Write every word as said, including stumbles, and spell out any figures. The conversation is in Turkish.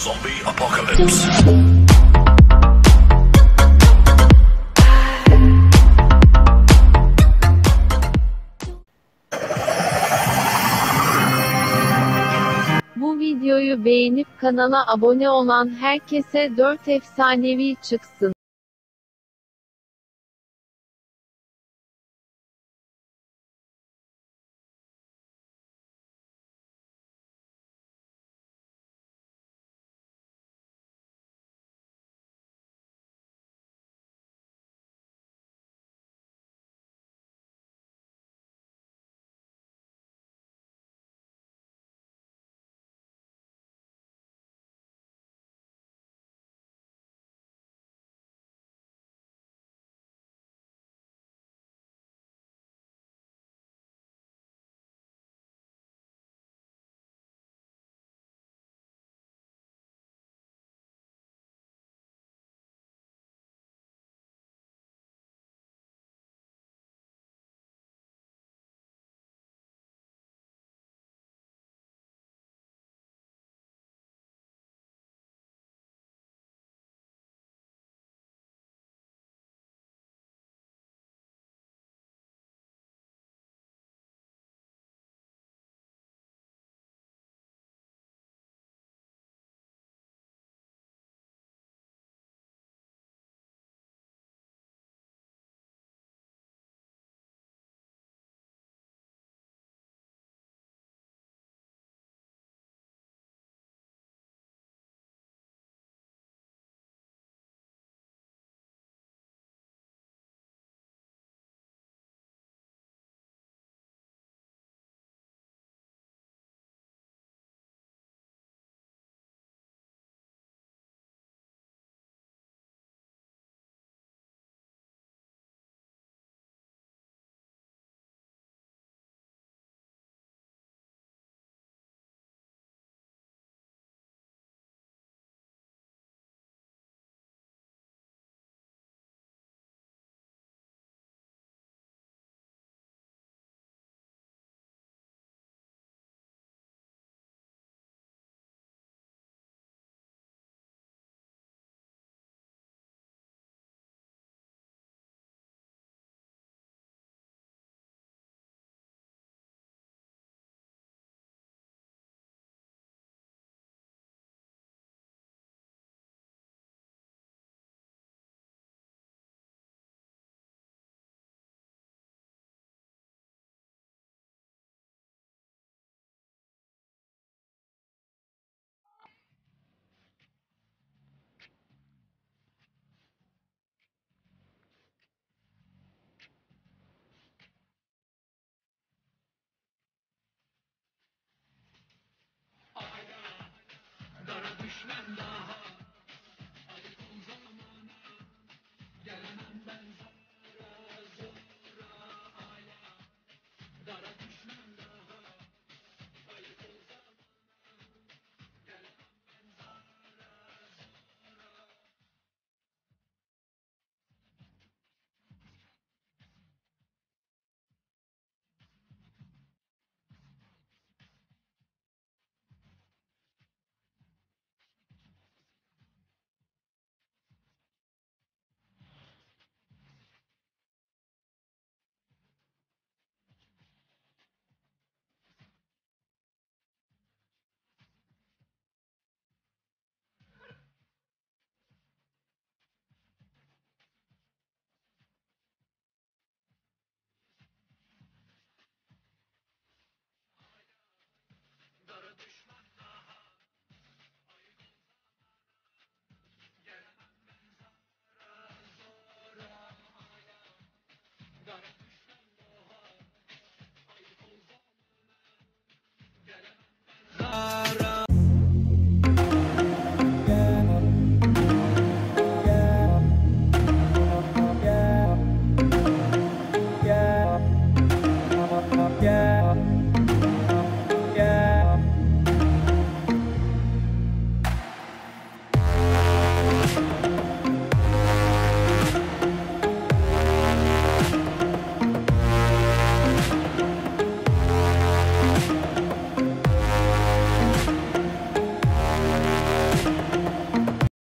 Zombie Apocalypse. Bu videoyu beğenip kanala abone olan herkese dört efsanevi çıksın. Düşman daha